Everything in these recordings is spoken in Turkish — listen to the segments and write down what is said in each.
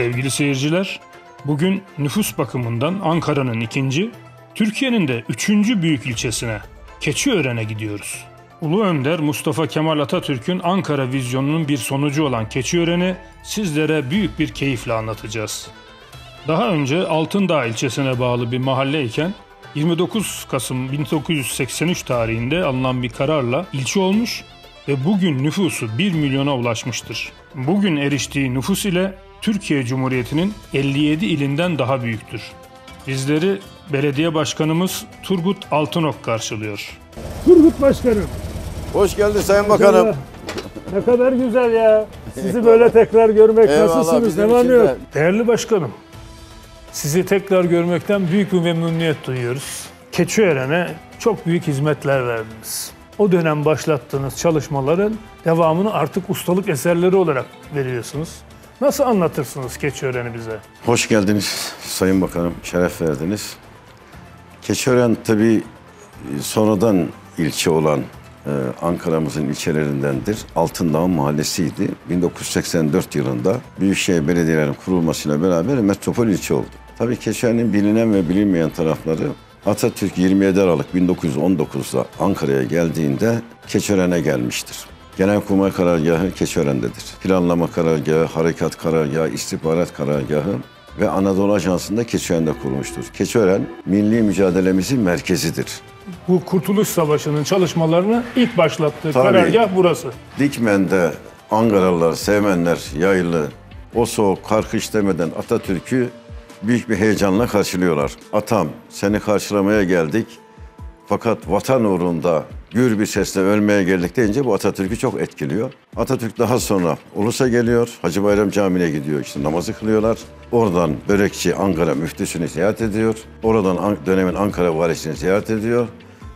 sevgili seyirciler, bugün nüfus bakımından Ankara'nın ikinci, Türkiye'nin de üçüncü büyük ilçesine, Keçiören'e gidiyoruz. Ulu Önder Mustafa Kemal Atatürk'ün Ankara vizyonunun bir sonucu olan Keçiören'i sizlere büyük bir keyifle anlatacağız. Daha önce Altındağ ilçesine bağlı bir mahalleyken 29 Kasım 1983 tarihinde alınan bir kararla ilçe olmuş ve bugün nüfusu 1 milyona ulaşmıştır. Bugün eriştiği nüfus ile Türkiye Cumhuriyeti'nin 57 ilinden daha büyüktür. Bizleri belediye başkanımız Turgut Altınok karşılıyor. Turgut Başkanım. Hoş geldin Sayın Bakanım. Ne kadar güzel ya. Sizi böyle tekrar görmek, nasılsınız? Ne var ne yok. Değerli Başkanım, sizi tekrar görmekten büyük bir memnuniyet duyuyoruz. Keçiören'e çok büyük hizmetler verdiniz. O dönem başlattığınız çalışmaların devamını artık ustalık eserleri olarak veriyorsunuz. Nasıl anlatırsınız Keçiören'i bize? Hoş geldiniz Sayın Bakanım, şeref verdiniz. Keçiören tabii sonradan ilçe olan Ankara'mızın ilçelerindendir. Altındağ mahallesiydi. 1984 yılında Büyükşehir Belediyelerinin kurulmasıyla beraber metropol ilçe oldu. Tabii Keçiören'in bilinen ve bilinmeyen tarafları, Atatürk 27 Aralık 1919'da Ankara'ya geldiğinde Keçiören'e gelmiştir. Genelkurmay karargahı Keçiören'dedir. Planlama karargahı, harekat karargahı, istihbarat karargahı ve Anadolu Ajansı'nda Keçiören'de kurulmuştur. Keçiören, milli mücadelemizin merkezidir. Bu Kurtuluş Savaşı'nın çalışmalarını ilk başlattığı karargah burası. Dikmen'de Ankaralılar, Seymenler, Yaylı, o soğuk karkış demeden Atatürk'ü büyük bir heyecanla karşılıyorlar. Atam, seni karşılamaya geldik fakat vatan uğrunda gür bir sesle ölmeye geldik deyince bu Atatürk'ü çok etkiliyor. Atatürk daha sonra Ulus'a geliyor, Hacı Bayram Camii'ne gidiyor, işte namazı kılıyorlar. Oradan börekçi Ankara Müftüsü'nü ziyaret ediyor. Oradan dönemin Ankara valisini ziyaret ediyor.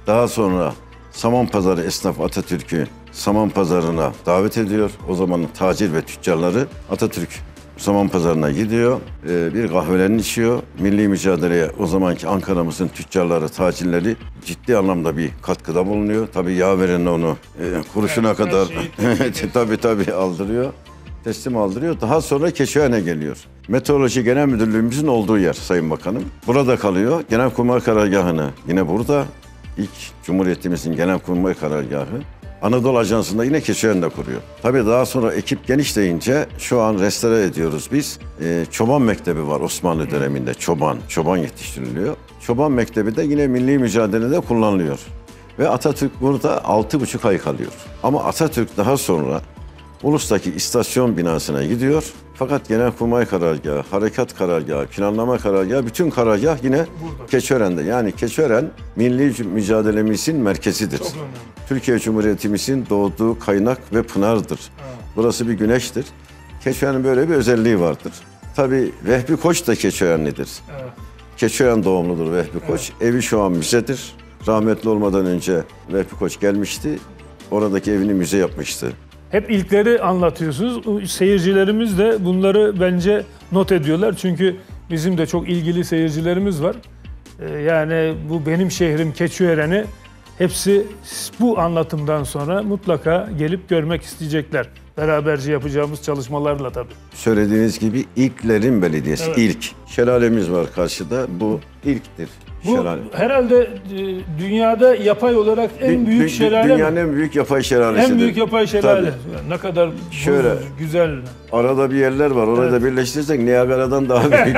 Daha sonra Samanpazarı esnaf Atatürk'ü Samanpazarı'na davet ediyor. O zamanın tacir ve tüccarları Atatürk Samanpazarı'na gidiyor, bir kahvelerini içiyor. Milli mücadeleye o zamanki Ankara'mızın tüccarları, tacirleri ciddi anlamda bir katkıda bulunuyor. Tabii yaverin onu kuruşuna kadar tabii aldırıyor, teslim aldırıyor. Daha sonra Keçiören'e geliyor. Meteoroloji Genel Müdürlüğümüzün olduğu yer Sayın Bakanım. Burada kalıyor. Genelkurmay Karargahı'nı yine burada. İlk Cumhuriyetimizin Genelkurmay Karargahı. Anadolu Ajansı'nda yine Keçiören'de kuruyor. Tabii daha sonra ekip genişleyince şu an restore ediyoruz biz. Çoban Mektebi var Osmanlı döneminde. Çoban yetiştiriliyor. Çoban Mektebi de yine milli mücadelede kullanılıyor. Ve Atatürk burada 6,5 ay kalıyor. Ama Atatürk daha sonra Ulus'taki istasyon binasına gidiyor. Fakat Genelkurmay Karargahı, Harekat Karargahı, Planlama Karargahı, bütün karargah yine burada. Keçiören'de. Yani Keçiören milli mücadelemizin merkezidir. Türkiye Cumhuriyetimizin doğduğu kaynak ve pınardır. Evet. Burası bir güneştir. Keçiören'in böyle bir özelliği vardır. Tabii Vehbi Koç da Keçiörenlidir. Evet. Keçiören doğumludur Vehbi Koç. Evet. Evi şu an müzedir. Rahmetli olmadan önce Vehbi Koç gelmişti. Oradaki evini müze yapmıştı. Hep ilkleri anlatıyorsunuz. Seyircilerimiz de bunları bence not ediyorlar. Çünkü bizim de çok ilgili seyircilerimiz var. Yani bu benim şehrim Keçiören'i hepsi bu anlatımdan sonra mutlaka gelip görmek isteyecekler. Beraberce yapacağımız çalışmalarla tabii. Söylediğiniz gibi ilklerin belediyesi. Evet. İlk. Şelalemiz var karşıda. Bu ilktir. Bu şelale. Herhalde dünyada yapay olarak en büyük şelale. Dünyanın en büyük yapay şelalesidir. En büyük yapay şelale. Tabii. Ne kadar şöyle, güzel. Arada bir yerler var. Orada evet. Birleştirirsek Niagara'dan daha büyük.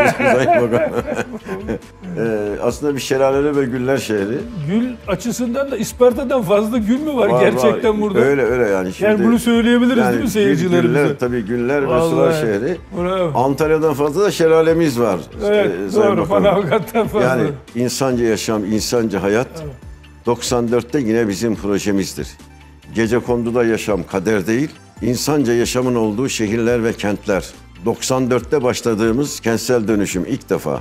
Aslında bir şelale ve güller şehri. Gül açısından da Isparta'dan fazla gül mü var gerçekten var. Burada? Öyle yani. Şimdi, yani bunu söyleyebiliriz yani, değil mi seyircilerimize? Güller, tabii güller ve sular şehri. Bravo. Antalya'dan fazla da şelalemiz var. Evet, doğru. Manavgat'tan fazla. Yani insanca yaşam, insanca hayat. Evet. 94'te yine bizim projemizdir. Gecekondu'da yaşam kader değil, insanca yaşamın olduğu şehirler ve kentler. 94'te başladığımız kentsel dönüşüm ilk defa.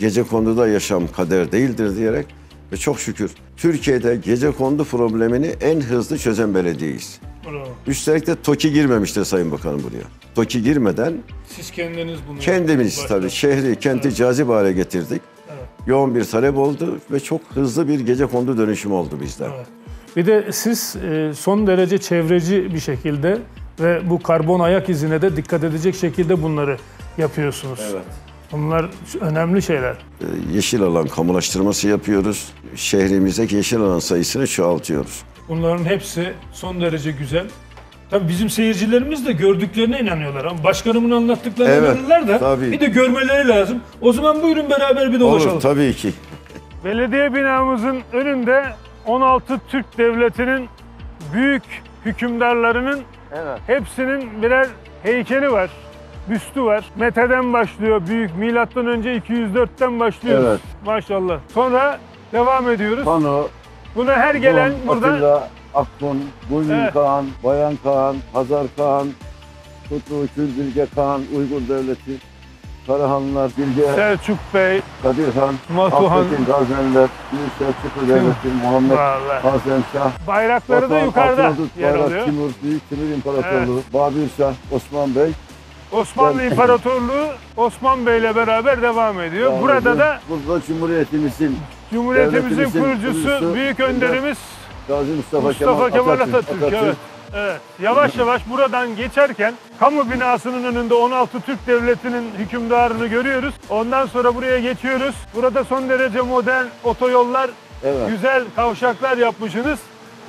Gecekondu'da yaşam kader değildir diyerek ve çok şükür Türkiye'de gecekondu problemini en hızlı çözen belediyeyiz. Bravo. Üstelik de TOKİ girmemiştir Sayın Bakanım buraya. TOKİ girmeden siz kendiniz bunu kendimiz tabii şehri, kenti cazip hale getirdik. Evet. Yoğun bir talep oldu ve çok hızlı bir gecekondu dönüşümü oldu bizden. Evet. Bir de siz son derece çevreci bir şekilde ve bu karbon ayak izine de dikkat edecek şekilde bunları yapıyorsunuz. Evet. Bunlar önemli şeyler. Yeşil alan kamulaştırması yapıyoruz. Şehrimizdeki yeşil alan sayısını çoğaltıyoruz. Bunların hepsi son derece güzel. Tabii bizim seyircilerimiz de gördüklerine inanıyorlar. Ama başkanımın anlattıklarına inanırlar da tabii. Bir de görmeleri lazım. O zaman buyurun beraber bir dolaşalım. Olur tabii ki. Belediye binamızın önünde 16 Türk Devleti'nin büyük hükümdarlarının hepsinin birer heykeli var. Büstü var. Mete'den başlıyor büyük. Milattan önce 204'ten başlıyoruz. Evet. Maşallah. Sonra devam ediyoruz. Pano. Buna her gelen buradan... Atilla, Akdun, Buyun Kağan, Bayan Kağan, Hazar Kağan, Kutu, Külbilge Kağan, Uygur Devleti, Karahanlar, Bilge, Selçuk Bey, Kadir Han, Matuhan, Gazenler, Selçuk Devleti, Muhammed Hazenşah. Bayrakları da yukarıda yer alıyor. Timur, Büyük Timur İmparatorluğu, Babür Şah, Osman Bey. Osmanlı İmparatorluğu Osman Bey'le beraber devam ediyor. Daha burada da Cumhuriyetimizin kurucusu, büyük önderimiz Gazi Mustafa Kemal Atatürk. Evet. Yavaş yavaş buradan geçerken kamu binasının önünde 16 Türk Devleti'nin hükümdarını görüyoruz. Ondan sonra buraya geçiyoruz. Burada son derece modern otoyollar, güzel kavşaklar yapmışsınız.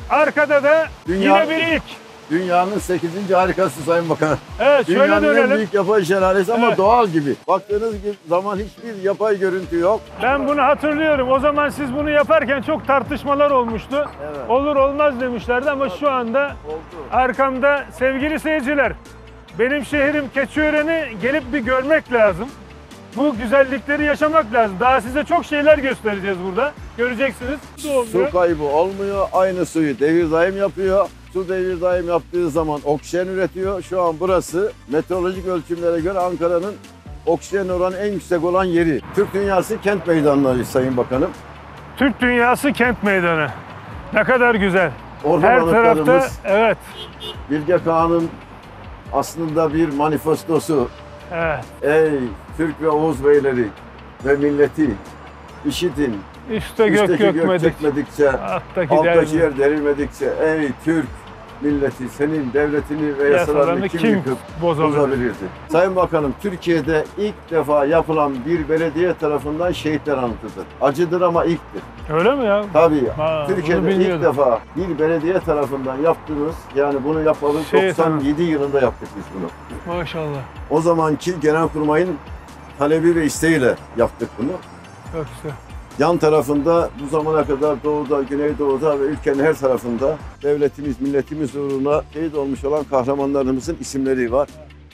Arkada da yine bir ilk. Dünyanın 8. harikası Sayın Bakanım. Evet, dünyanın en büyük yapay şelalesi ama doğal gibi. Baktığınız zaman hiçbir yapay görüntü yok. Ben bunu hatırlıyorum. O zaman siz bunu yaparken çok tartışmalar olmuştu. Evet. Olur olmaz demişlerdi ama şu anda arkamda sevgili seyirciler. Benim şehrim Keçiören'i gelip bir görmek lazım. Bu güzellikleri yaşamak lazım. Daha size çok şeyler göstereceğiz burada. Göreceksiniz. Su kaybı olmuyor. Aynı suyu devirdaim yapıyor. Su devirdaim yaptığı zaman oksijen üretiyor. Şu an burası meteorolojik ölçümlere göre Ankara'nın oksijen oranı en yüksek olan yeri. Türk Dünyası Kent Meydanları Sayın Bakanım. Türk Dünyası Kent Meydanı. Ne kadar güzel. Orhan her tarafta Bilge Kağan'ın aslında bir manifestosu. Evet. Ey Türk ve Oğuz beyleri ve milleti işitin. İşte gök çekmedikçe, alttaki yer derilmedikçe, ey Türk milleti senin devletini ve yasalarını kim yıkıp bozabilirdi? Sayın Bakanım, Türkiye'de ilk defa yapılan bir belediye tarafından şehitler anıtıdır. Acıdır ama ilktir. Öyle mi ya? Tabii. Türkiye'de ilk defa bir belediye tarafından yaptığımız, yani bunu yapalım 97 yılında yaptık biz bunu. Maşallah. O zamanki Genelkurmay'ın talebi ve isteğiyle yaptık bunu. Çok güzel. Yan tarafında bu zamana kadar doğuda, güneydoğuda ve ülkenin her tarafında devletimiz, milletimiz uğruna şehit olmuş olan kahramanlarımızın isimleri var.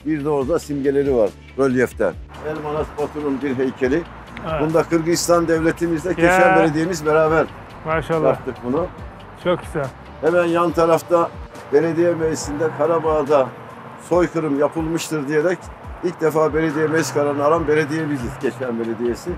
Bir de orada simgeleri var, rölyeften. Elmanas Batur'un bir heykeli. Evet. Bunda Kırgızistan devletimizle Keçiören Belediyemiz beraber yaptık bunu. Çok güzel. Hemen yan tarafta belediye meclisinde Karabağ'da soykırım yapılmıştır diyerek ilk defa belediye meclis kararını alan belediye biziz, Keçiören Belediyesi.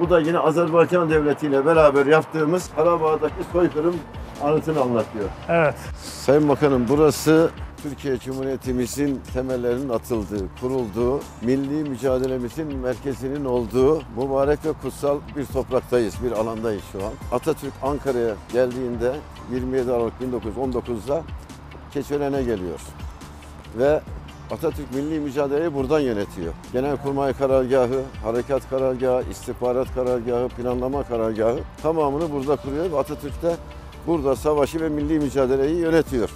Bu da yine Azerbaycan Devleti ile beraber yaptığımız Karabağ'daki soykırım anıtını anlatıyor. Evet. Sayın Bakanım, burası Türkiye Cumhuriyetimizin temellerinin atıldığı, kurulduğu, milli mücadelemizin merkezinin olduğu mübarek ve kutsal bir topraktayız, bir alandayız şu an. Atatürk Ankara'ya geldiğinde 27 Aralık 1919'da Keçiören'e geliyor ve Atatürk milli mücadeleyi buradan yönetiyor. Genelkurmay karargahı, harekat karargahı, istihbarat karargahı, planlama karargahı tamamını burada kuruyor ve Atatürk de burada savaşı ve milli mücadeleyi yönetiyor.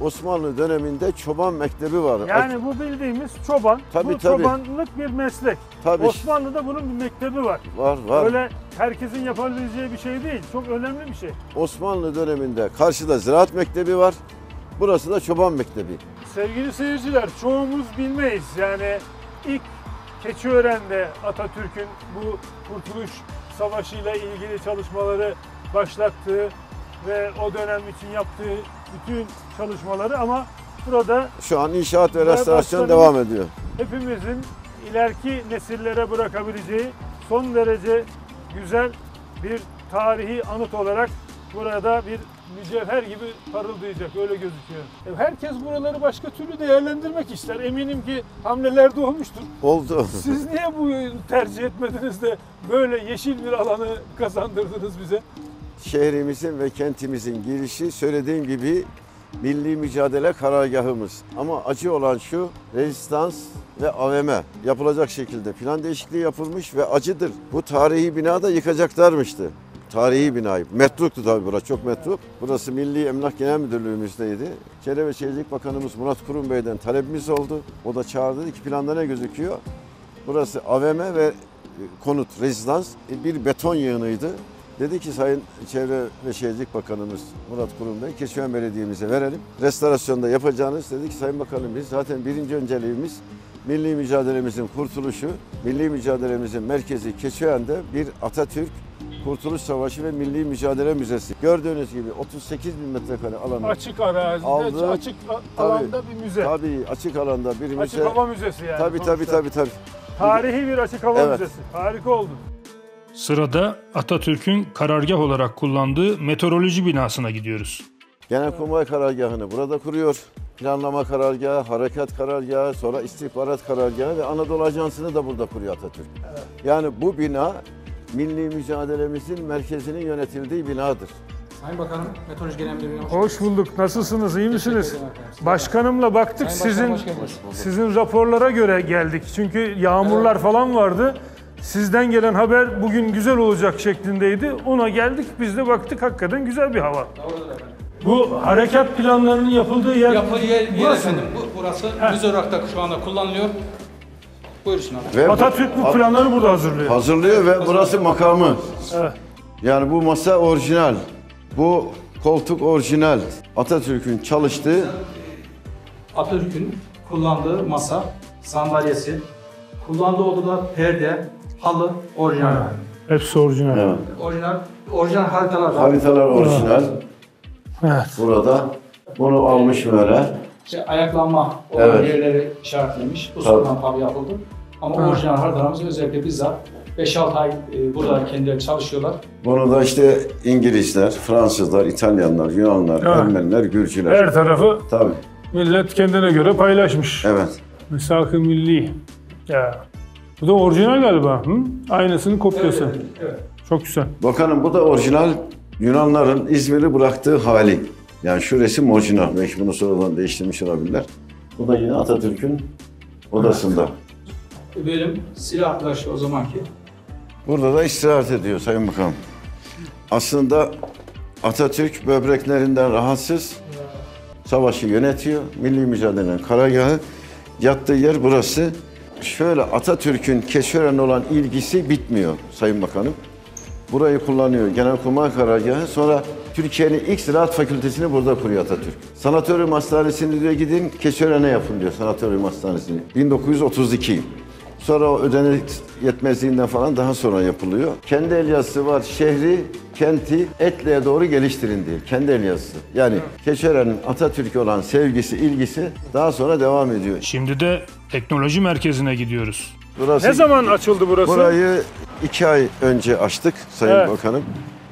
Osmanlı döneminde Çoban Mektebi var. Yani bu bildiğimiz çoban, bu çobanlık bir meslek. Tabii. Osmanlı'da bunun bir mektebi var. Var. Öyle herkesin yapabileceği bir şey değil, çok önemli bir şey. Osmanlı döneminde karşıda Ziraat Mektebi var, burası da Çoban Mektebi. Sevgili seyirciler, çoğumuz bilmeyiz. Yani ilk Keçiören'de Atatürk'ün bu Kurtuluş Savaşı ile ilgili çalışmaları başlattığı ve o dönem için yaptığı bütün çalışmaları ama burada şu an inşaat ve restorasyon devam ediyor. Hepimizin ileriki nesillere bırakabileceği son derece güzel bir tarihi anıt olarak burada bir mücevher gibi parıldayacak, öyle gözüküyor. Herkes buraları başka türlü değerlendirmek ister. Eminim ki hamlelerde olmuştur. Oldu. Siz niye bu tercih etmediniz de böyle yeşil bir alanı kazandırdınız bize? Şehrimizin ve kentimizin girişi söylediğim gibi milli mücadele karargahımız. Ama acı olan şu, rezistans ve AVM yapılacak şekilde plan değişikliği yapılmış ve acıdır. Bu tarihi bina da yıkacaklarmıştı. Tarihi binayı. Metruktu tabii burası, çok metruk. Burası Milli Emlak Genel Müdürlüğümüzdeydi. Çevre ve Şehircilik Bakanımız Murat Kurum Bey'den talebimiz oldu. O da çağırdı. İki planda ne gözüküyor? Burası AVM ve konut, rezidans. Bir beton yığınıydı. Dedi ki Sayın Çevre ve Şehircilik Bakanımız Murat Kurum Bey, Keçiören Belediye'mize verelim. Restorasyonda yapacağınız, dedi ki Sayın Bakanım biz zaten birinci önceliğimiz milli mücadelemizin kurtuluşu, milli mücadelemizin merkezi Keçiören'de bir Atatürk Kurtuluş Savaşı ve Milli Mücadele Müzesi. Gördüğünüz gibi 38 bin metrekare alanı açık arazide, aldı. Açık alanda tabii, bir müze. Tabii, açık alanda bir müze. Açık hava müzesi yani. Tabii. Tarihi bir açık hava müzesi. Harika oldu. Sırada Atatürk'ün karargah olarak kullandığı meteoroloji binasına gidiyoruz. Genelkurmay karargahını burada kuruyor. Planlama karargahı, harekat karargahı, sonra istihbarat karargahı ve Anadolu Ajansı'nı da burada kuruyor Atatürk. Evet. Yani bu bina milli mücadelemizin merkezinin yönetildiği binadır. Sayın Bakanım, Meteoroloji Genel Müdürlüğü'ne hoş bulduk. Nasılsınız, iyi misiniz? Başkanımla baktık, sizin raporlara göre geldik. Çünkü yağmurlar falan vardı. Sizden gelen haber bugün güzel olacak şeklindeydi. Ona geldik, biz de baktık, hakikaten güzel bir hava. Doğrudur efendim. Bu harekat planlarının yapıldığı yer burası mı? Burası müze olarak da şu anda kullanılıyor. Buyursun abi. Atatürk bu planları burada hazırlıyor. Hazırlıyor ve burası makamı. Evet. Yani bu masa orijinal. Bu koltuk orijinal. Atatürk'ün çalıştığı. Atatürk'ün kullandığı masa, sandalyesi, kullandığı odada perde, halı orijinal. Hepsi orijinal. Evet. Orijinal haritalar. Haritalar orijinal. Evet. Burada bunu almış böyle. İşte ayaklanma yerleri işaretlemiş. Bu sonradan tabi yapıldı. Ama orijinal haritalarımız özellikle bizzat 5-6 ay burada kendileri çalışıyorlar. Bunu da işte İngilizler, Fransızlar, İtalyanlar, Yunanlar, Ermeniler, Gürcüler. Her tarafı tabii. Millet kendine göre paylaşmış. Evet. Misak-ı milli. Ya. Bu da orijinal galiba. Hı? Aynısının kopyası. Evet. Çok güzel. Bakanım bu da orijinal. Yunanların İzmir'i bıraktığı hali. Yani şu resim orijinal. Belki bunu sonradan değiştirmiş olabilirler. Bu da yine Atatürk'ün odasında. Bölüm silahlaştı o zamanki. Burada da istirahat ediyor Sayın Bakanım. Aslında Atatürk böbreklerinden rahatsız. Savaşı yönetiyor. Milli mücadelenin karargahı. Yattığı yer burası. Şöyle Atatürk'ün Keçiören'e olan ilgisi bitmiyor Sayın Bakanım. Burayı kullanıyor Genelkurmay karargahı. Sonra Türkiye'nin ilk Ziraat Fakültesini burada kuruyor Atatürk. Sanatoryum Hastanesi'ni diyor gidin, Keçiören'e yapın diyor Sanatoryum Hastanesi'ni. 1932. Sonra o ödenek yetmezliğinden falan daha sonra yapılıyor. Kendi el yazısı var. Şehri, kenti Etle'ye doğru geliştirin diye. Kendi el yazısı. Yani Keçiören'in Atatürk'e olan sevgisi, ilgisi daha sonra devam ediyor. Şimdi de teknoloji merkezine gidiyoruz. Burası, ne zaman açıldı burası? Burayı 2 ay önce açtık Sayın Bakanım.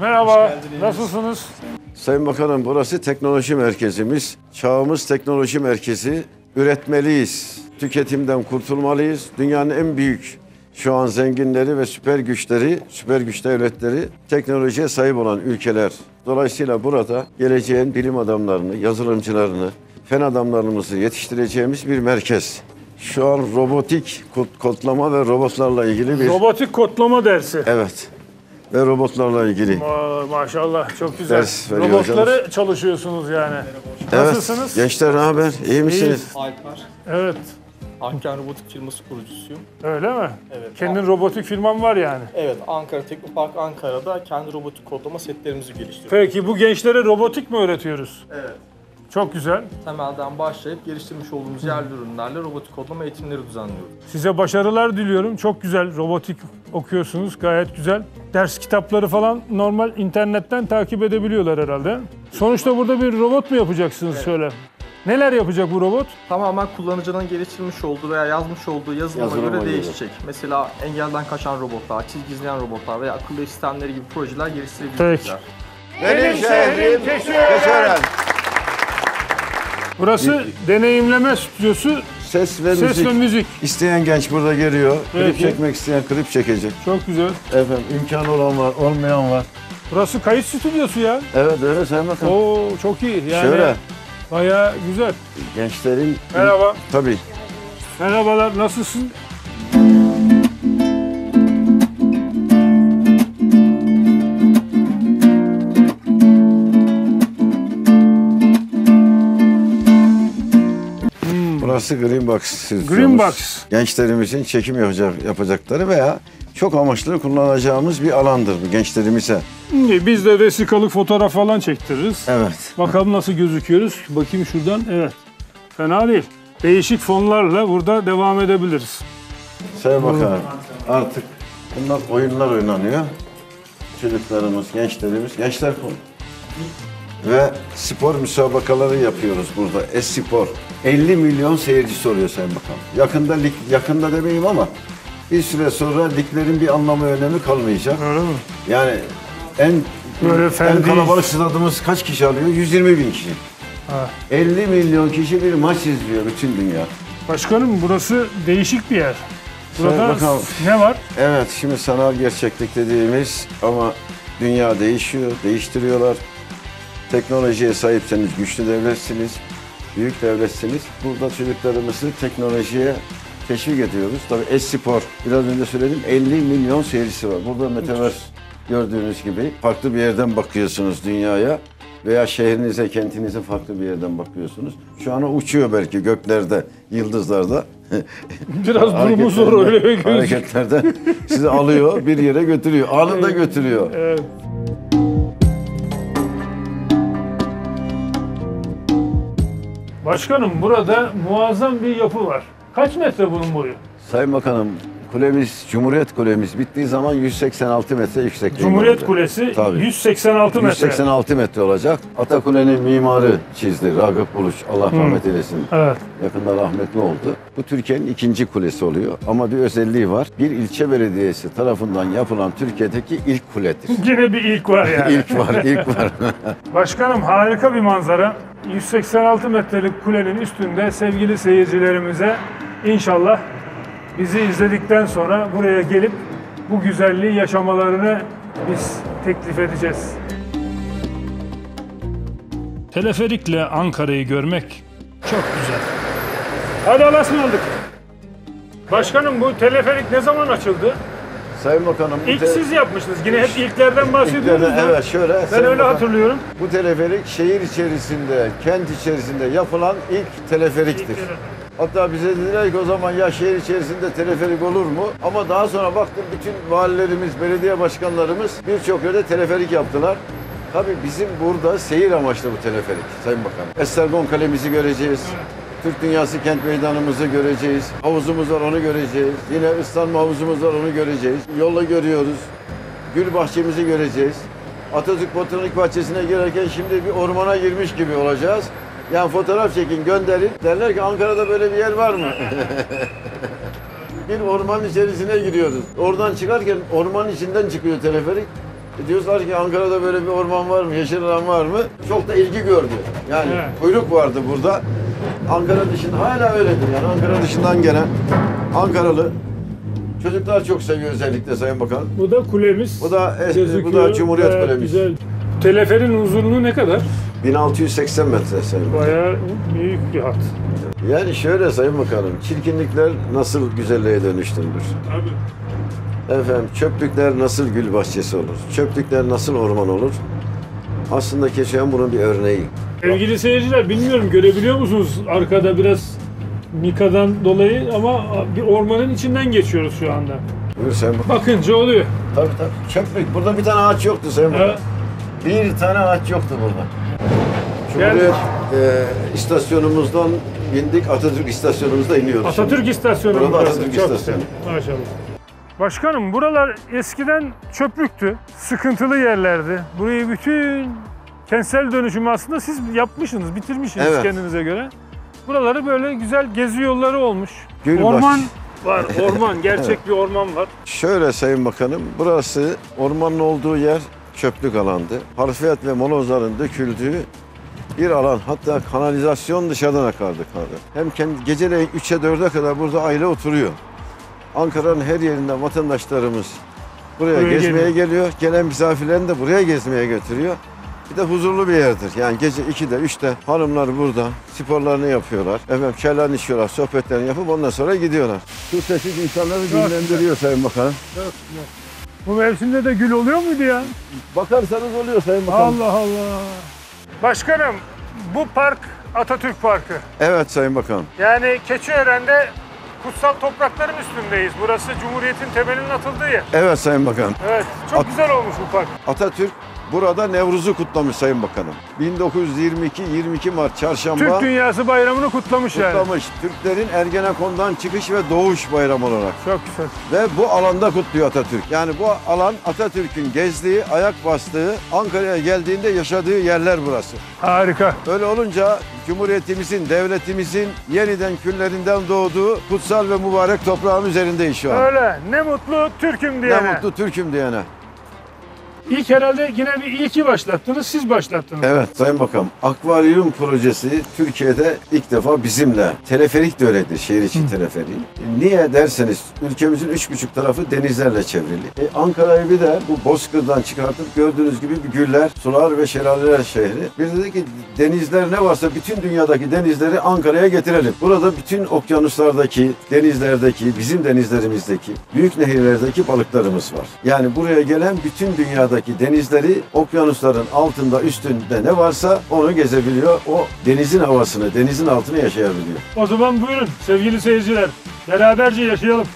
Merhaba, nasılsınız? Sayın Bakanım burası teknoloji merkezimiz. Çağımız teknoloji merkezi. Üretmeliyiz, tüketimden kurtulmalıyız. Dünyanın en büyük şu an zenginleri ve süper güç devletleri teknolojiye sahip olan ülkeler. Dolayısıyla burada geleceğin bilim adamlarını, yazılımcılarını, fen adamlarımızı yetiştireceğimiz bir merkez. Şu an robotik kodlama ve robotlarla ilgili bir... Robotik kodlama dersi. Evet. Ve robotlarla ilgili. Maşallah çok güzel. Ders robotları hocam. Çalışıyorsunuz yani. Evet. Nasılsınız? Gençler ne haber? İyi misiniz? Alper. Evet. Ankara Robotik firması kurucusuyum. Öyle mi? Evet. Kendin robotik firman var yani. Evet. Ankara Teknopark Ankara'da kendi robotik kodlama setlerimizi geliştiriyoruz. Peki bu gençlere robotik mi öğretiyoruz? Evet. Çok güzel. Temelden başlayıp geliştirmiş olduğumuz yerli ürünlerle robotik kodlama eğitimleri düzenliyoruz. Size başarılar diliyorum. Çok güzel robotik okuyorsunuz. Gayet güzel. Ders kitapları falan normal internetten takip edebiliyorlar herhalde. Sonuçta burada bir robot mu yapacaksınız şöyle? Neler yapacak bu robot? Tamamen kullanıcının geliştirmiş olduğu veya yazmış olduğu yazılıma göre değişecek. Mesela engelden kaçan robotlar, çizgi izleyen robotlar veya akıllı sistemleri gibi projeler geliştirebilecekler. Benim şehrim Keçiören. Burası deneyimleme stüdyosu, ses ve müzik. İsteyen genç burada geliyor, klip çekmek isteyen klip çekecek. Çok güzel. Efendim imkanı olan var, olmayan var. Burası kayıt stüdyosu ya. Evet öyle Sayın Bakanım. Oo çok iyi yani. Şöyle. Bayağı güzel. Gençlerin... Merhaba. Tabii. Merhabalar, nasılsın? Burası Green Box stüdyomuz. Gençlerimizin çekim yapacakları veya çok amaçlı kullanacağımız bir alandır bu gençlerimize. Biz de vesikalık fotoğraf falan çektiririz. Evet. Bakalım nasıl gözüküyoruz. Bakayım şuradan. Evet. Fena değil. Değişik fonlarla burada devam edebiliriz. Sayın Bakanım, artık bunlar oyunlar oynanıyor. Çocuklarımız, gençlerimiz, gençler ve spor müsabakaları yapıyoruz burada. E-spor. 50 milyon seyircisi oluyor Sayın Bakanım. Yakında demeyeyim ama bir süre sonra liglerin bir anlamı, önemi kalmayacak. Öyle mi? Yani en kalabalık stadımız kaç kişi alıyor? 120 bin kişi. Ha. 50 milyon kişi bir maç izliyor bütün dünya. Başkanım, burası değişik bir yer. Burada ne var? Evet, şimdi sanal gerçeklik dediğimiz ama dünya değişiyor, değiştiriyorlar. Teknolojiye sahipseniz güçlü devletsiniz, büyük devletsiniz. Burada çocuklarımızı teknolojiye teşvik ediyoruz. Tabii e-spor, biraz önce söyledim, 50 milyon seyircisi var. Burada Metaverse gördüğünüz gibi farklı bir yerden bakıyorsunuz dünyaya veya şehrinize, kentinize farklı bir yerden bakıyorsunuz. Şu an uçuyor belki göklerde, yıldızlarda. Biraz durumu zor öyle bir gözüküyor. Hareketlerde sizi alıyor, bir yere götürüyor, anında götürüyor. Evet. Başkanım, burada muazzam bir yapı var. Kaç metre bunun boyu? Sayın Bakanım, kulemiz, Cumhuriyet Kulemiz bittiği zaman 186 metre yüksekliğinde. Cumhuriyet Kulesi tabii. 186 metre. 186 metre olacak. Atakule'nin mimarı çizdi Ragıp Buluç. Allah rahmet eylesin. Evet. Yakında rahmetli oldu. Bu Türkiye'nin ikinci kulesi oluyor. Ama bir özelliği var. Bir ilçe belediyesi tarafından yapılan Türkiye'deki ilk kuledir. Yine bir ilk var yani. ilk var. Başkanım, harika bir manzara. 186 metrelik kulenin üstünde sevgili seyircilerimize inşallah bizi izledikten sonra buraya gelip bu güzelliği yaşamalarını biz teklif edeceğiz. Teleferikle Ankara'yı görmek çok güzel. Hadi Allah'a ısmarladık. Başkanım, bu teleferik ne zaman açıldı? Sayın Bakanım, İlk siz yapmışsınız. Yine hep ilklerden bahsediyoruz. Evet, şöyle. Ben Sayın öyle Bakan, hatırlıyorum. Bu teleferik şehir içerisinde, kent içerisinde yapılan ilk teleferiktir. Hatta bize dediler ki o zaman ya şehir içerisinde teleferik olur mu? Ama daha sonra baktım bütün valilerimiz, belediye başkanlarımız birçok yerde teleferik yaptılar. Tabii bizim burada seyir amaçlı bu teleferik Sayın Bakanım. Estergon Kalemizi göreceğiz. Türk Dünyası Kent Meydanımızı göreceğiz. Havuzumuz var, onu göreceğiz. Yine ıslanma havuzumuz var, onu göreceğiz. Yolla görüyoruz. Gül bahçemizi göreceğiz. Atatürk Botanik Bahçesi'ne girerken şimdi bir ormana girmiş gibi olacağız. Yani fotoğraf çekin, gönderin. Derler ki Ankara'da böyle bir yer var mı? Bir ormanın içerisine giriyoruz. Oradan çıkarken ormanın içinden çıkıyor teleferik. Diyorlar ki Ankara'da böyle bir orman var mı, yeşil alan var mı? Çok da ilgi gördü. Yani kuyruk vardı burada. Ankara dışında hala öyledir yani. Ankara dışından gelen Ankaralı çocuklar çok seviyor özellikle Sayın Bakan. Bu da kulemiz. Bu da Cumhuriyet Kulemiz. Güzel. Teleferin uzunluğu ne kadar? 1680 metre Sayın Bakan. Bayağı büyük bir hat. Yani şöyle Sayın Bakanım, çirkinlikler nasıl güzelliğe dönüştürülür? Tabii. Efendim, çöplükler nasıl gül bahçesi olur? Çöplükler nasıl orman olur? Aslında Keçiören bunun bir örneği. Sevgili seyirciler, bilmiyorum görebiliyor musunuz arkada biraz mikadan dolayı ama bir ormanın içinden geçiyoruz şu anda. Buyur Sayın Bakan. Bakınca oluyor. Tabii tabii. Çöplük. Burada bir tane ağaç yoktu Sayın Bakan. Bir tane ağaç yoktu burada. Cumhuriyet istasyonumuzdan bindik, Atatürk istasyonumuzda iniyoruz. Atatürk istasyonu. Burada Atatürk istasyonu. Maşallah. Başkanım, buralar eskiden çöplüktü, sıkıntılı yerlerdi. Burayı bütün kentsel dönüşümü aslında siz yapmışsınız, bitirmişsiniz kendinize göre. Buraları böyle güzel gezi yolları olmuş. Orman var, orman. Gerçek bir orman var. Şöyle Sayın Bakanım, burası ormanın olduğu yer çöplük alandı. Harfiyat ve molozların döküldüğü bir alan. Hatta kanalizasyon dışarıdan akardı. Hem kendi geceleyin 3'e 4'e kadar burada aile oturuyor. Ankara'nın her yerinden vatandaşlarımız buraya gezmeye geliyor. Gelen misafirlerini de buraya gezmeye götürüyor. Bir de huzurlu bir yerdir. Yani gece 2'de, 3'te hanımlar burada sporlarını yapıyorlar. Efendim çaylarını içiyorlar, sohbetlerini yapıp ondan sonra gidiyorlar. Su sesi insanları dinlendiriyor Sayın Bakanım. Çok güzel. Bu mevsimde de gül oluyor muydu ya? Bakarsanız oluyor Sayın Bakanım. Allah Allah. Başkanım, bu park Atatürk Parkı. Evet Sayın Bakanım. Yani Keçiören'de kutsal toprakların üstündeyiz. Burası Cumhuriyet'in temelinin atıldığı yer. Evet Sayın Bakanım. Evet, çok güzel olmuş bu park. Atatürk burada Nevruz'u kutlamış Sayın Bakanım. 1922 Mart Çarşamba. Türk Dünyası Bayramı'nı kutlamış yani. Kutlamış. Türklerin Ergenekon'dan çıkış ve doğuş bayramı olarak. Çok güzel. Ve bu alanda kutluyor Atatürk. Yani bu alan Atatürk'ün gezdiği, ayak bastığı, Ankara'ya geldiğinde yaşadığı yerler burası. Harika. Öyle olunca Cumhuriyetimizin, devletimizin yeniden küllerinden doğduğu kutsal ve mübarek toprağın üzerindeyiz şu an. Öyle. Ne mutlu Türk'üm diyene. Ne mutlu Türk'üm diyene. İlk herhalde yine bir ilki başlattınız, siz başlattınız. Evet Sayın Bakanım, akvaryum projesi Türkiye'de ilk defa bizimle. Teleferik de öyledir, şehir için teleferiği. Niye derseniz, ülkemizin 3,5 tarafı denizlerle çevrili. Ankara'yı bir de bu bozkırdan çıkartıp gördüğünüz gibi bir güller, sular ve şelaleler şehri. Bir dedi ki denizler ne varsa bütün dünyadaki denizleri Ankara'ya getirelim. Burada bütün okyanuslardaki, denizlerdeki, bizim denizlerimizdeki, büyük nehirlerdeki balıklarımız var. Yani buraya gelen bütün dünyadaki denizleri, okyanusların altında, üstünde ne varsa onu gezebiliyor. O denizin havasını, denizin altını yaşayabiliyor. O zaman buyurun sevgili seyirciler, beraberce yaşayalım.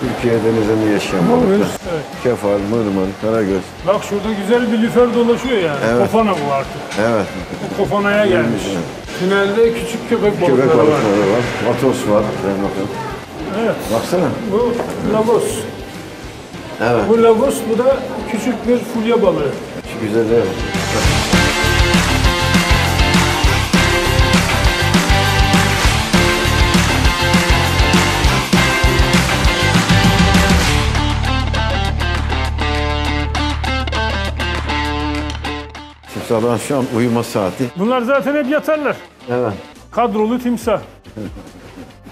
Türkiye denizini yaşayan balıklar. Evet. Kefal, mırmır, karagöz. Bak şurada güzel bir lüfer dolaşıyor yani. Evet. Kofana bu artık. Evet. Bu kofanaya gelmiş. Tünelde küçük köpek balıkları var. Vatos var. Evet. Baksana. Bu lagos. Evet. Bu lagos, bu da küçük bir fulya balığı. Şu güzelliğe bak. Timsahların şu an uyuma saati. Bunlar zaten hep yatarlar. Evet. Kadrolu timsah.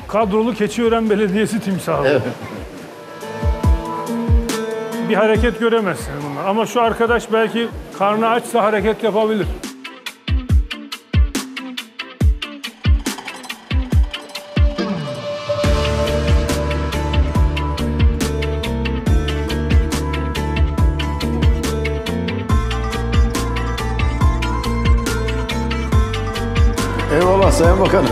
Kadrolu Keçiören Belediyesi timsahı. Evet. Bir hareket göremezsin bunlar. Ama şu arkadaş belki karnı açsa hareket yapabilir. Eyvallah Sayın Bakanım.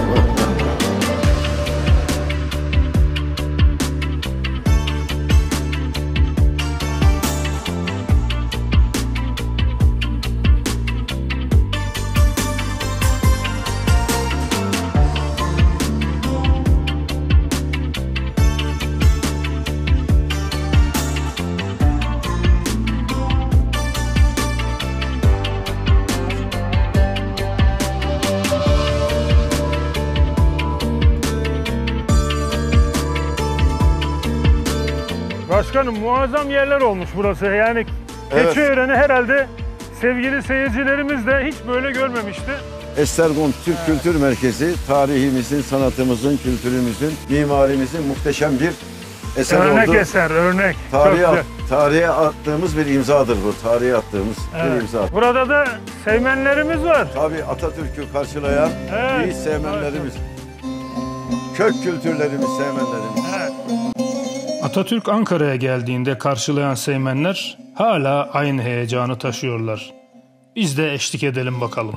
Başkanım muazzam yerler olmuş burası. Yani evet. Keçiören'i herhalde sevgili seyircilerimiz de hiç böyle görmemişti. Estergon Türk Kültür Merkezi tarihimizin, sanatımızın, kültürümüzün, mimarimizin muhteşem bir eser oldu. Örnek eser, örnek. Tarihe attığımız bir imzadır bu. Tarihe attığımız bir imza. Burada da Seymenlerimiz var. Tabii Atatürk'ü karşılayan iyi Seymenlerimiz. Evet. Kök kültürlerimiz, Seymenlerimiz. Evet. Atatürk Ankara'ya geldiğinde karşılayan Seymenler hala aynı heyecanı taşıyorlar. Biz de eşlik edelim bakalım.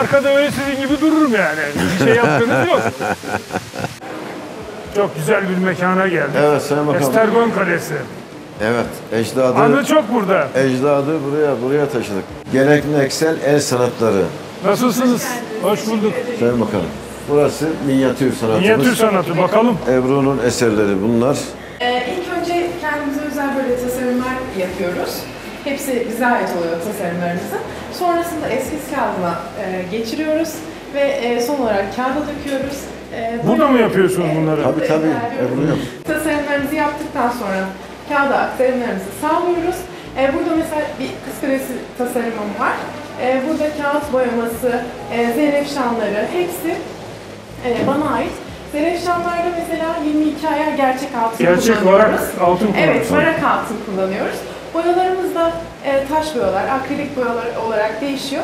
Arkada öyle sizin gibi dururum yani. Bir şey yaptığınız yok. Çok güzel bir mekana geldik. Evet, Estergon Kalesi. Evet, ecdadı... Anı çok burada. Ecdadı buraya taşıdık. Geleneksel el sanatları. Nasılsınız? Hoş bulduk. Sayın Bakanım. Burası minyatür sanatımız. Minyatür sanatı, bakalım. Ebru'nun eserleri bunlar. İlk önce kendimize özel böyle tasarımlar yapıyoruz. Hepsi bize ait oluyor tasarımlarımızı. Sonrasında eskiz kağıdına geçiriyoruz ve son olarak kağıda döküyoruz. Burada mı yapıyorsunuz bunları? Tabii tabii. Tasarımlarımızı yaptıktan sonra kağıda aktarımlarımızı sağlıyoruz. Burada mesela bir kız kulesi tasarımım var. Burada kağıt boyaması, zeynep şanları hepsi bana ait. Zeynep şanlarda mesela 22 ayar gerçek altın kullanıyoruz. Gerçek olarak altın kullanıyoruz. Evet, varak altın kullanıyoruz. Boyalarımız da taş boyalar, akrilik boyalar olarak değişiyor.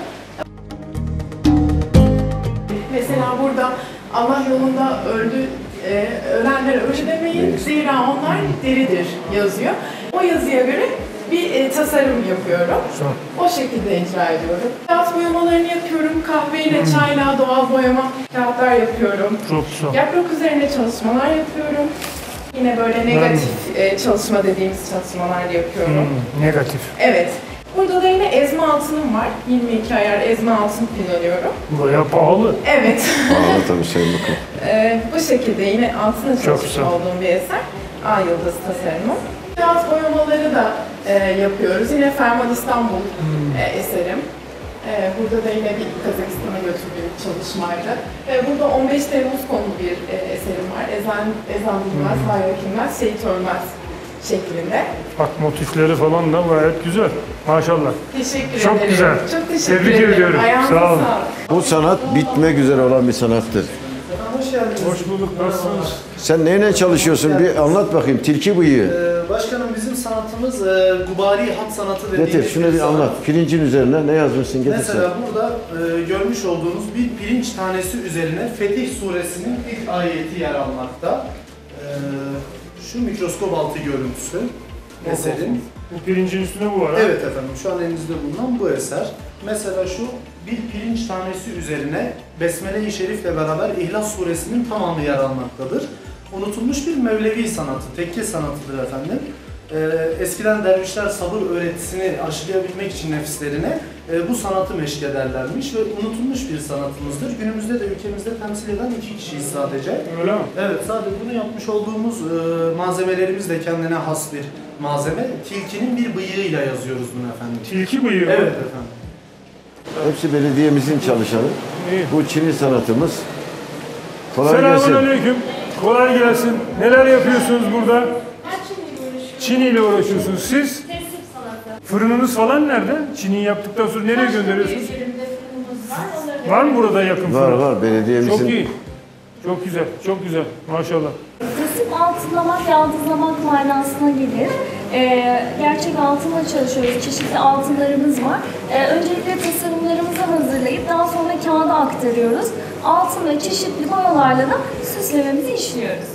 Mesela burada Allah yolunda öldü, ölenlere öldü demeyin, zira onlar deridir yazıyor. O yazıya göre bir tasarım yapıyorum. O şekilde icra ediyorum. Kağıt boyamalarını yapıyorum. Kahveyle, çayla, doğal boyama kağıtlar yapıyorum. Çok yaprak üzerine çalışmalar yapıyorum. Yine böyle negatif çalışma dediğimiz çalışmalar yapıyorum. Negatif. Evet. Burada da yine ezme altınım var. 22 ayar ezme altın kullanıyorum. Bayağı pahalı. Evet. Pahalı tabii şey bakın. Bu şekilde yine altına çalışmış olduğum bir eser. Ay yıldız tasarımı. Kağıt boyamaları da yapıyoruz. Yine Ferman İstanbul eserim. Burada da yine bir Kazakistan'a götürdüğüm çalışmaydı. Burada 15 Temmuz konulu bir eserim var. Ezan bilmez, bayrak inmez, şehit ölmez şeklinde. Bak motifleri falan da gayet güzel. Maşallah. Teşekkür ederim. Çok güzel. Çok teşekkür ederim. Tebrik ediyorum. Sağ olun. Bu sanat bitmek üzere olan bir sanattır. Hoş geldiniz. Hoş bulduk. Nasılsınız? Sen neyle çalışıyorsun? Bir anlat bakayım. Tilki bıyığı. Başkanım bizim sanatımız gubari hat sanatı dediğimiz. Getir şunu bir anlat. Pirincin üzerine ne yazmışsın? Getir. Mesela burada görmüş olduğunuz bir pirinç tanesi üzerine Fetih suresinin ilk ayeti yer almakta. Şu mikroskop altı görüntüsü eserin. Bu pirincin üstüne bu var ha? Evet efendim. Şu an elinizde bulunan bu eser. Mesela şu bir pirinç tanesi üzerine Besmele-i Şerif'le beraber İhlas suresinin tamamı yer almaktadır. Unutulmuş bir Mevlevi sanatı, tekke sanatıdır efendim. Eskiden dervişler sabır öğretisini aşılayabilmek için nefislerine bu sanatı meşk ederlermiş ve unutulmuş bir sanatımızdır. Günümüzde de ülkemizde temsil eden 2 kişiyiz sadece. Öyle mi? Evet, sadece bunu yapmış olduğumuz malzemelerimiz de kendine has bir malzeme. Tilkinin bir bıyığıyla yazıyoruz bunu efendim. Tilki bıyığı? Evet efendim. Hepsi belediyemizin çalışanı. İyi. Bu Çin'i sanatımız. Selamünaleyküm. Kolay gelsin. Neler yapıyorsunuz burada? Ben Çin ile uğraşıyorum. Çin ile uğraşıyorsunuz. Siz? Teslim sanatı. Fırınınız falan nerede? Çin'i yaptıktan sonra nereye gönderiyorsunuz? Fırınımız var. Var mı burada yakın fırın? Var var. Belediyemizin. Çok iyi. Çok güzel. Çok güzel. Maşallah. Resim altınlamak, yaldızlamak manasına gelir. Gerçek altınla çalışıyoruz. Çeşitli altınlarımız var. Öncelikle tasarımlarımızı hazırlayıp daha sonra kağıda aktarıyoruz. Altın ve çeşitli boyalarla da süslememizi işliyoruz.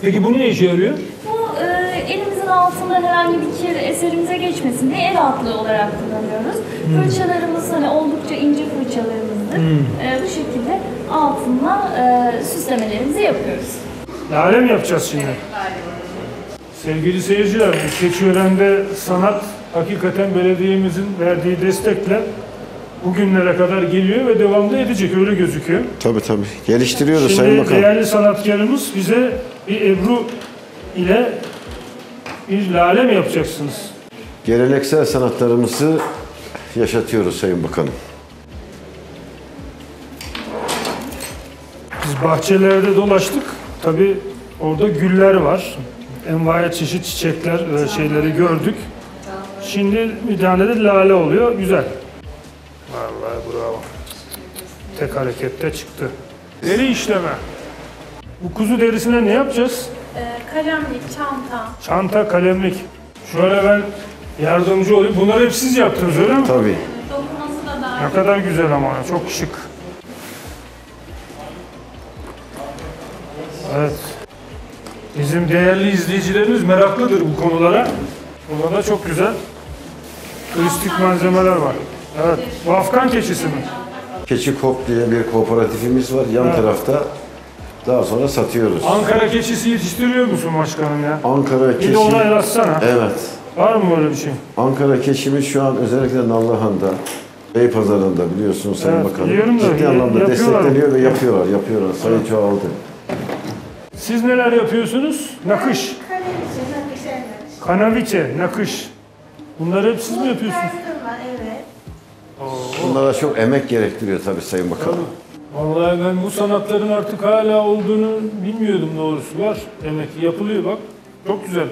Peki bu ne işe yarıyor? Bu elimizin altından herhangi bir kir eserimize geçmesin diye el altlığı olarak kullanıyoruz. Fırçalarımız hani oldukça ince fırçalarımızdır. Bu şekilde altınla süslemelerimizi yapıyoruz. Lale mi yapacağız şimdi? Evet, lale. Sevgili seyirciler, Keçiören'de sanat hakikaten belediyemizin verdiği destekle bugünlere kadar geliyor ve devamlı edecek, öyle gözüküyor. Tabii tabii, geliştiriyoruz şimdi Sayın Bakan. Şimdi değerli sanatkarımız bize bir Ebru ile bir lale mi yapacaksınız? Geleneksel sanatlarımızı yaşatıyoruz Sayın Bakanım. Biz bahçelerde dolaştık, tabii orada güller var. Envai çeşit çiçekler ve şeyleri gördük. Şimdi bir tane de lale oluyor. Güzel. Vallahi bravo. Tek harekette çıktı. Deri işleme. Bu kuzu derisine ne yapacağız? Kalemlik, çanta. Çanta, kalemlik. Şöyle ben yardımcı olayım. Bunları hep siz yaptınız öyle mi? Tabii. Dokuması da daha iyi. Ne kadar güzel ama. Çok şık. Evet. Bizim değerli izleyicilerimiz meraklıdır bu konulara. Burada da çok güzel turistik malzemeler var. Evet, bu Afgan keçisi mi? Keçikop diye bir kooperatifimiz var. Yan tarafta Daha sonra satıyoruz. Ankara keçisi yetiştiriyor musun başkanım ya? Ankara keçisi... Bir de ona yazsana. Evet. Var mı böyle bir şey? Ankara keçimiz şu an özellikle Nallıhan'da, Beypazarı'nda biliyorsunuz Sayın Bakanım. Ciddi anlamda destekleniyor ve yapıyorlar. Yapıyorlar. Sayı çoğaldı. Siz neler yapıyorsunuz? Nakış. Kanaviçe, nakış. Bunları hep siz mi yapıyorsunuz? Evet. Bunlara çok emek gerektiriyor tabii Sayın Bakanım. Vallahi ben bu sanatların artık hala olduğunu bilmiyordum doğrusu. Var emek yapılıyor bak. Çok güzel.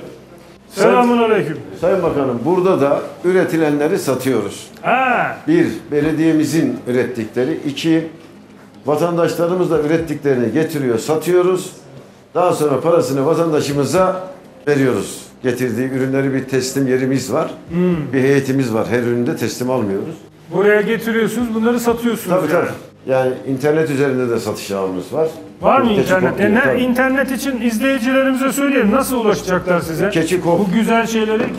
Selamünaleyküm. Sayın Bakanım, burada da üretilenleri satıyoruz. Bir, belediyemizin ürettikleri. İki, vatandaşlarımız da ürettiklerini getiriyor, satıyoruz. Daha sonra parasını vatandaşımıza veriyoruz. Getirdiği ürünleri bir teslim yerimiz var. Bir heyetimiz var. Her ürünü de teslim almıyoruz. Buraya getiriyorsunuz, bunları satıyorsunuz. Tabii yani. Tabii. Yani internet üzerinde de satış ağımız var. Var mı internet? İnternet için izleyicilerimize söyleyelim. Nasıl ulaşacaklar size? Keçikop. Bu güzel şeyleri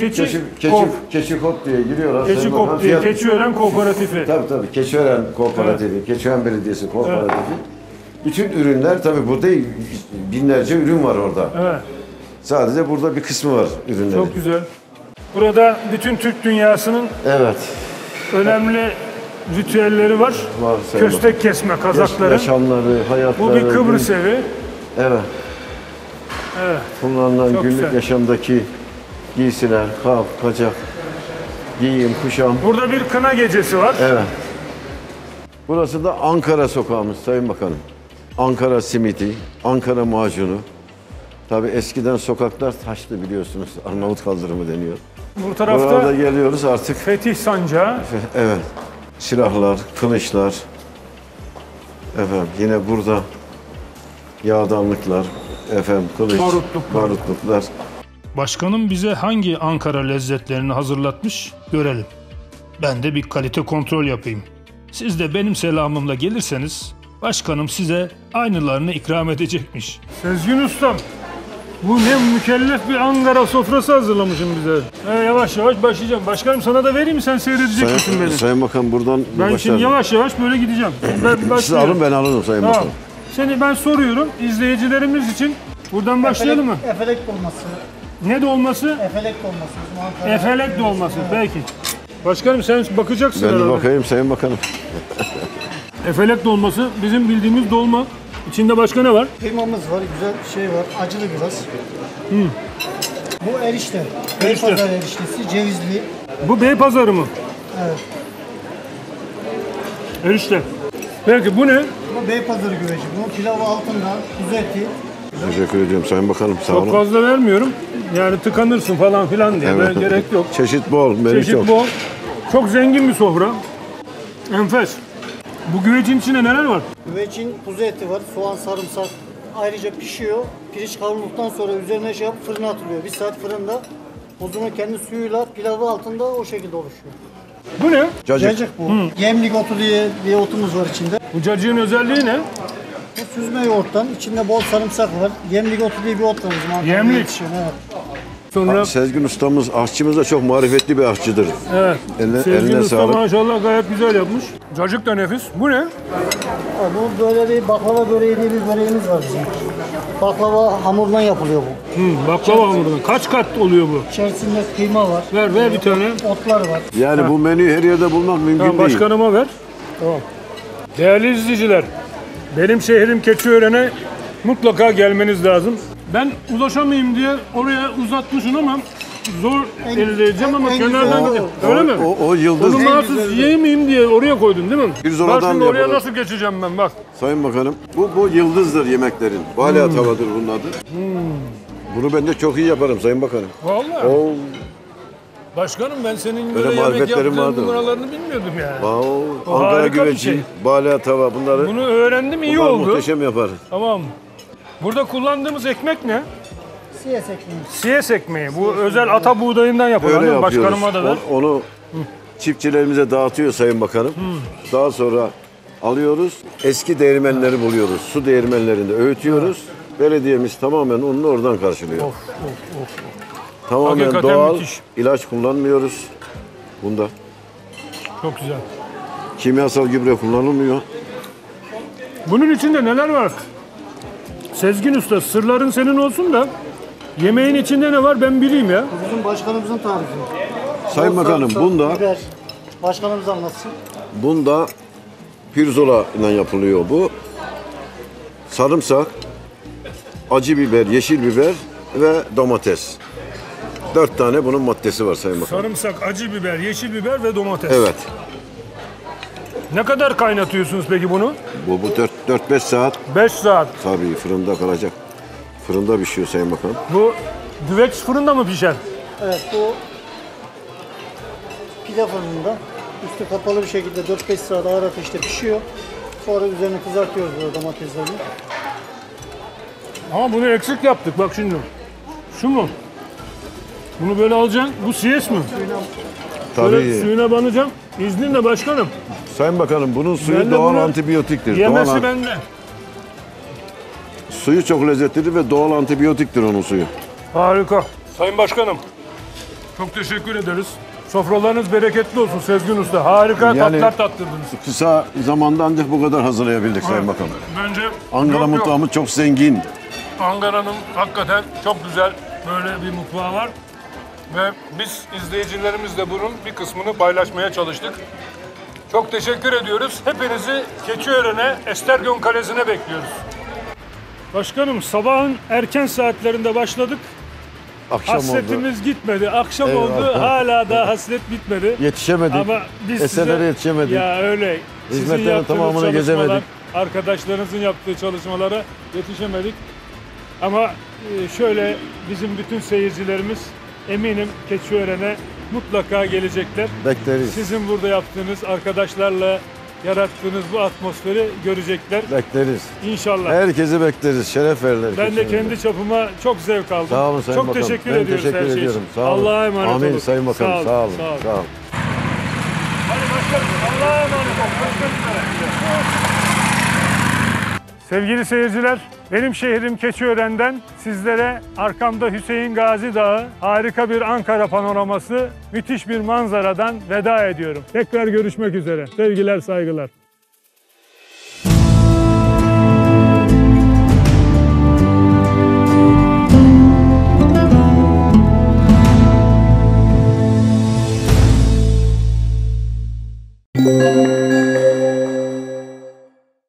Keçikop diye giriyorlar. Keçikop diye. Keçiören Kooperatifi. Tabii tabii. Keçiören Kooperatifi. Evet. Keçiören Belediyesi Kooperatifi. Evet. Bütün ürünler tabii burada binlerce ürün var orada. Evet. Sadece burada bir kısmı var ürünlerin. Çok güzel. Burada bütün Türk dünyasının önemli ritüelleri var. Köstek kesme, kazakların. Yaşamları, hayatları. Bu bir Kıbrıs evi. Evet. Evet. Kullanılan çok günlük güzel. Yaşamdaki giysiler, kap, kacak, giyim, kuşam. Burada bir kına gecesi var. Evet. Burası da Ankara sokağımız Sayın Bakanım. Ankara simidi, Ankara macunu. Tabii eskiden sokaklar taştı biliyorsunuz. Arnavut kaldırımı deniyor. Bu tarafta burada geliyoruz artık. Fetih Sancağı. Evet. Silahlar, kılıçlar. Efendim yine burada yağdanlıklar, efendim kılıç, barutluklar. Başkanım bize hangi Ankara lezzetlerini hazırlatmış görelim. Ben de bir kalite kontrol yapayım. Siz de benim selamımla gelirseniz başkanım size aynılarını ikram edecekmiş. Sezgin Usta'm. Bu ne mükellef bir Ankara sofrası hazırlamışım bize. Yavaş yavaş başlayacağım. Başkanım sana da vereyim mi? Sen seyredecek misin beni? Sayın Bakan buradan başlayalım. Ben şimdi yavaş yavaş böyle gideceğim. Siz alın ben alırım Sayın Bakan. Şimdi ben soruyorum izleyicilerimiz için. Buradan başlayalım mı? Efelek dolması. Ne dolması? Efelek dolması. Efelek dolması belki. Başkanım sen bakacaksın herhalde. Ben bakayım Sayın Bakanım. Efelek dolması bizim bildiğimiz dolma. İçinde başka ne var? Kıymamız var, güzel şey var, acılı biraz. Bu erişte. Beypazarı eriştesi, cevizli. Bu Beypazarı mı? Evet. Erişte. Peki bu ne? Bu Beypazarı güveci. Bunun pilavı altında, kuzu eti. Teşekkür ediyorum Sayın Bakanım. Sağ olun. Çok fazla vermiyorum. Yani tıkanırsın falan filan diye. Evet. Gerek yok. Çeşit bol. Çeşit bol. Çok zengin bir sofra. Enfes. Bu güvecin içinde neler var? Güvecin kuzu eti var, soğan, sarımsak. Ayrıca pişiyor. Pirinç kavrulduktan sonra üzerine şey yapıp fırına atılıyor. Bir saat fırında. Kuzunun kendi suyuyla pilavı altında o şekilde oluşuyor. Bu ne? Cacık. Cacık bu. Yemlik otu diye otumuz var içinde. Bu cacığın özelliği ne? Bu süzme yoğurttan. İçinde bol sarımsak var. Yemlik otu diye bir ot var. Yemlik. Evet. Sonra... Sezgin Ustamız, aşçımız da çok marifetli bir aşçıdır. Evet. Sezgin Usta maşallah gayet güzel yapmış. Cacık da nefis. Bu ne? Bu böyle bir baklava böreği diye bir böreğimiz var bizim. Baklava hamurundan yapılıyor bu. Baklava hamurundan. Kaç kat oluyor bu? İçerisinde kıyma var. Ver bir tane. Otlar var. Yani bu menüyü her yerde bulmak mümkün değil. Başkanıma ver. Tamam. Değerli izleyiciler, benim şehrim Keçiören'e mutlaka gelmeniz lazım. Ben ulaşamayayım diye oraya uzatmışım ama zor elde edeceğim ama kenardan öyle mi? O yıldız. Onu rahatsız yiyemeyeyim diye oraya koydun değil mi? Bak şimdi oraya nasıl geçeceğim ben bak. Sayın Bakanım bu yıldızdır yemeklerin. Balya tavadır bunun adı. Bunu ben de çok iyi yaparım Sayın Bakanım. Vallahi. Başkanım ben senin böyle yemek yaptığın numaralarını bilmiyordum yani. Ankara güveci, balya tava bunları. Bunu öğrendim iyi oldu. Muhteşem yaparım. Tamam. Burada kullandığımız ekmek ne? Siyes ekmeği. Siyes ekmeği. Bu özel ata buğdayından yapılan başkanıma da ver. Onu çiftçilerimize dağıtıyor Sayın Bakanım. Daha sonra alıyoruz. Eski değirmenleri buluyoruz. Su değirmenlerinde öğütüyoruz. Belediyemiz tamamen onu oradan karşılıyor. Tamamen hakikaten doğal. Müthiş. İlaç kullanmıyoruz. Bunda. Çok güzel. Kimyasal gübre kullanılmıyor. Bunun içinde neler var? Sezgin Usta, sırların senin olsun da yemeğin içinde ne var ben bileyim ya. Bizim başkanımızın tarifi. Sayın Bakanım, bunda... Biber. Başkanımız anlatsın. Bunda pirzola ile yapılıyor bu. Sarımsak, acı biber, yeşil biber ve domates. 4 tane bunun maddesi var Sayın Bakanım. Sarımsak, acı biber, yeşil biber ve domates. Evet. Ne kadar kaynatıyorsunuz peki bunu? Bu 4-5 saat. 5 saat. Tabii fırında kalacak. Fırında pişiyor Sayın Bakanım. Bu güveç fırında mı pişer? Evet, bu pide fırında. Üstü kapalı bir şekilde 4-5 saat ağır ateşte pişiyor. Sonra üzerine kızartıyoruz böyle domatesleri. Ama bunu eksik yaptık bak şimdi. Şu mu? Bunu böyle alacaksın. Bu siyes mi? Tabii. Böyle suyuna banacağım. İzninle başkanım. Sayın Bakanım, bunun suyu doğal antibiyotiktir. Yemesi doğal bende. Suyu çok lezzetlidir ve doğal antibiyotiktir onun suyu. Harika. Sayın Başkanım, çok teşekkür ederiz. Sofralarınız bereketli olsun Sezgin Usta. Harika yani, tatlar tattırdınız. Kısa zamanda ancak bu kadar hazırlayabildik evet, Sayın Bakanım. Bence Ankara mutfağımız çok zengin. Ankara'nın hakikaten çok güzel böyle bir mutfağı var. Ve biz izleyicilerimizle bunun bir kısmını paylaşmaya çalıştık. Çok teşekkür ediyoruz. Hepinizi Keçiören'e, Estergon Kalesi'ne bekliyoruz. Başkanım, sabahın erken saatlerinde başladık. Akşam hasretimiz oldu. Gitmedi. Akşam eyvallah oldu. Hala da hasret bitmedi. Yetişemedik. Ama biz eserlere yetişemedik. Ya öyle. Hizmetlerin tamamını gezemedik. Arkadaşlarınızın yaptığı çalışmalara yetişemedik. Ama şöyle bizim bütün seyircilerimiz eminim Keçiören'e mutlaka gelecekler. Bekleriz. Sizin burada yaptığınız, arkadaşlarla yarattığınız bu atmosferi görecekler. Bekleriz. İnşallah. Herkesi bekleriz. Şeref verirler. Ben de kendi çapıma çok zevk aldım. Sağ olun Sayın Bakanım. Çok teşekkür ediyoruz her şey için. Allah'a emanet olun. Amin Sayın Bakanım. Sağ olun. Sağ olun. Sağ olun. Hadi başkanım. Allah'a emanet olun. Sevgili seyirciler, benim şehrim Keçiören'den sizlere arkamda Hüseyin Gazi Dağı, harika bir Ankara panoraması, müthiş bir manzaradan veda ediyorum. Tekrar görüşmek üzere. Sevgiler, saygılar.